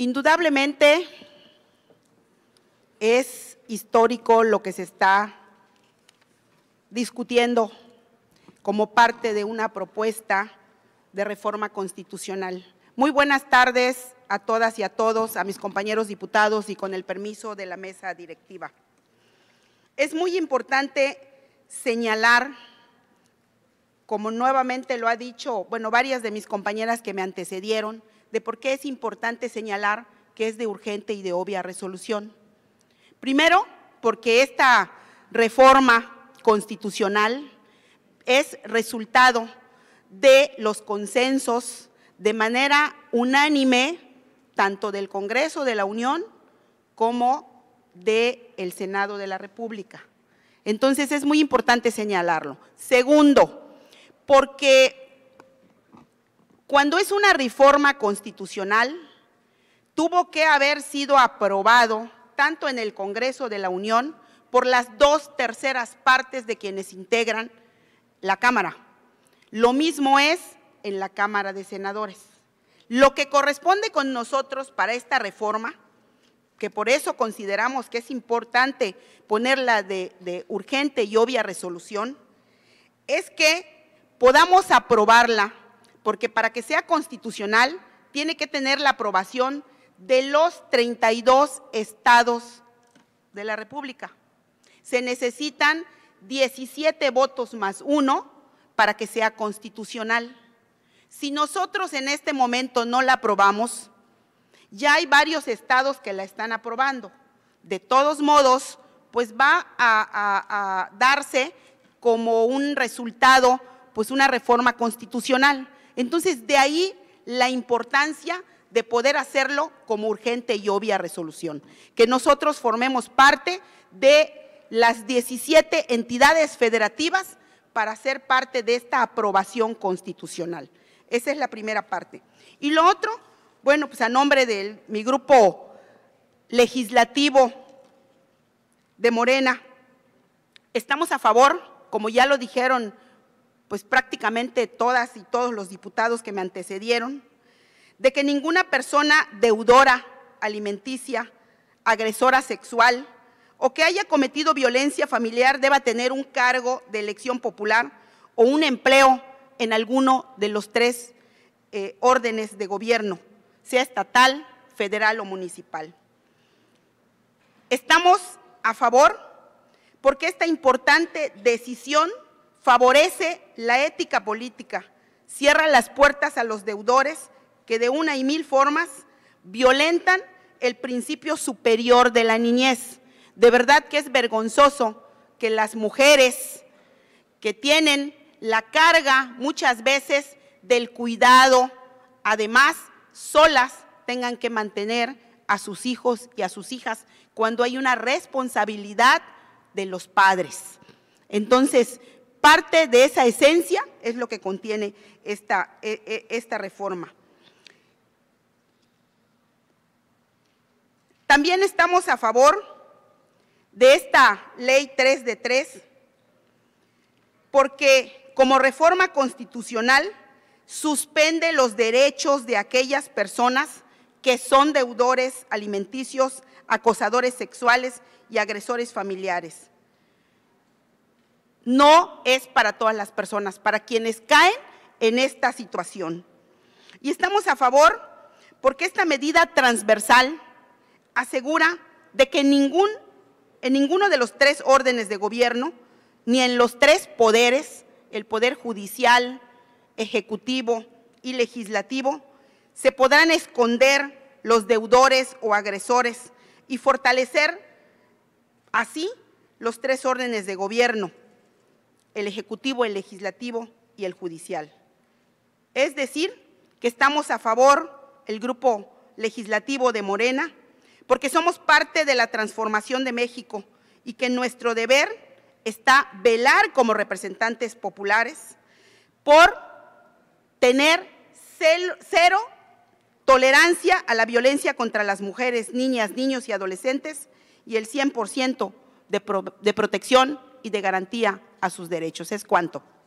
Indudablemente es histórico lo que se está discutiendo como parte de una propuesta de reforma constitucional. Muy buenas tardes a todas y a todos, a mis compañeros diputados y con el permiso de la mesa directiva. Es muy importante señalar, como nuevamente lo ha dicho, varias de mis compañeras que me antecedieron, de por qué es importante señalar que es de urgente y de obvia resolución. Primero, porque esta reforma constitucional es resultado de los consensos de manera unánime, tanto del Congreso de la Unión como del Senado de la República. Entonces, es muy importante señalarlo. Segundo, porque cuando es una reforma constitucional, tuvo que haber sido aprobado tanto en el Congreso de la Unión por las 2/3 partes de quienes integran la Cámara. Lo mismo es en la Cámara de Senadores. Lo que corresponde con nosotros para esta reforma, que por eso consideramos que es importante ponerla de urgente y obvia resolución, es que podamos aprobarla, porque para que sea constitucional tiene que tener la aprobación de los 32 estados de la República. Se necesitan 17 votos más 1 para que sea constitucional. Si nosotros en este momento no la aprobamos, ya hay varios estados que la están aprobando. De todos modos, pues va a darse como un resultado, pues una reforma constitucional. Entonces, de ahí la importancia de poder hacerlo como urgente y obvia resolución. Que nosotros formemos parte de las 17 entidades federativas para ser parte de esta aprobación constitucional. Esa es la primera parte. Y lo otro, pues a nombre de mi grupo legislativo de Morena, estamos a favor, como ya lo dijeron pues prácticamente todas y todos los diputados que me antecedieron, de que ninguna persona deudora alimenticia, agresora sexual o que haya cometido violencia familiar deba tener un cargo de elección popular o un empleo en alguno de los 3 órdenes de gobierno, sea estatal, federal o municipal. Estamos a favor porque esta importante decisión favorece la ética política, cierra las puertas a los deudores que de una y mil formas violentan el principio superior de la niñez. De verdad que es vergonzoso que las mujeres que tienen la carga muchas veces del cuidado, además solas, tengan que mantener a sus hijos y a sus hijas cuando hay una responsabilidad de los padres. Entonces, parte de esa esencia es lo que contiene esta reforma. También estamos a favor de esta ley 3/3, porque como reforma constitucional suspende los derechos de aquellas personas que son deudores alimenticios, acosadores sexuales y agresores familiares. No es para todas las personas, para quienes caen en esta situación. Y estamos a favor porque esta medida transversal asegura de que en ninguno de los 3 órdenes de gobierno, ni en los 3 poderes, el poder judicial, ejecutivo y legislativo, se podrán esconder los deudores o agresores y fortalecer así los 3 órdenes de gobierno: el ejecutivo, el legislativo y el judicial. Es decir, que estamos a favor, el grupo legislativo de Morena, porque somos parte de la transformación de México y que nuestro deber está velar como representantes populares por tener cero tolerancia a la violencia contra las mujeres, niñas, niños y adolescentes y el 100% de protección y de garantía a sus derechos. Es cuanto.